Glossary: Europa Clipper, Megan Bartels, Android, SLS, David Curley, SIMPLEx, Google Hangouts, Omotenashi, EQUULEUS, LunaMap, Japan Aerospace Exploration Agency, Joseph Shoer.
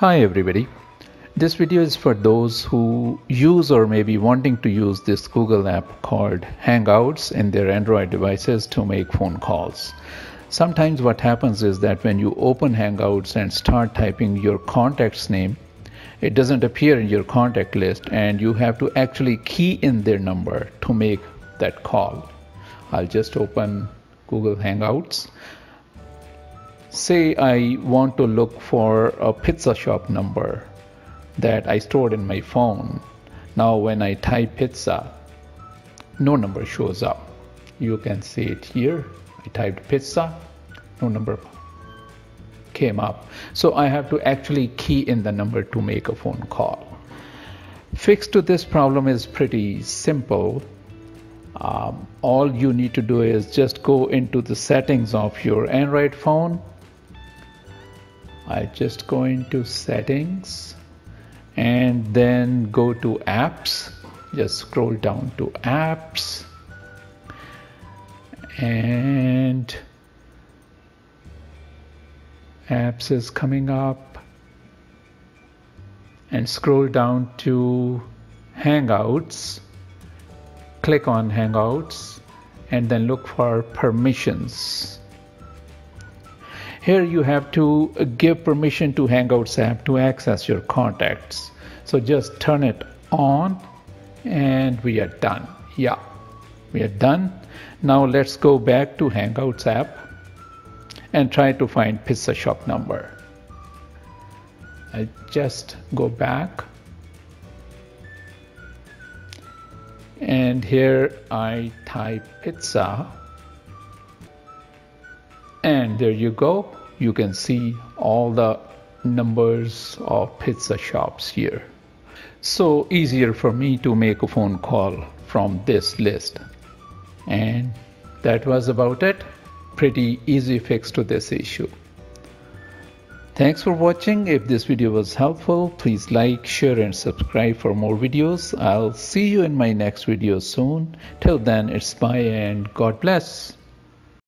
Hi everybody, this video is for those who use or may be wanting to use this Google app called Hangouts in their Android devices to make phone calls. Sometimes what happens is that when you open Hangouts and start typing your contact's name, it doesn't appear in your contact list and you have to actually key in their number to make that call. I'll just open Google Hangouts. Say I want to look for a pizza shop number that I stored in my phone. Now when I type pizza, no number shows up. You can see it here. I typed pizza, no number came up. So I have to actually key in the number to make a phone call. Fix to this problem is pretty simple. All you need to do is just go into the settings of your Android phone. I just go into settings and then go to apps. Just scroll down to apps and apps is coming up, and scroll down to Hangouts. Click on Hangouts and then look for permissions. Here you have to give permission to Hangouts app to access your contacts. So just turn it on and we are done. Yeah, we are done. Now let's go back to Hangouts app and try to find pizza shop number. I just go back. And here I type pizza, and there you go. You can see all the numbers of pizza shops here. So easier for me to make a phone call from this list. And that was about it. Pretty easy fix to this issue. Thanks for watching. If this video was helpful, please like, share and subscribe for more videos. I'll see you in my next video soon. Till then, it's bye and God bless.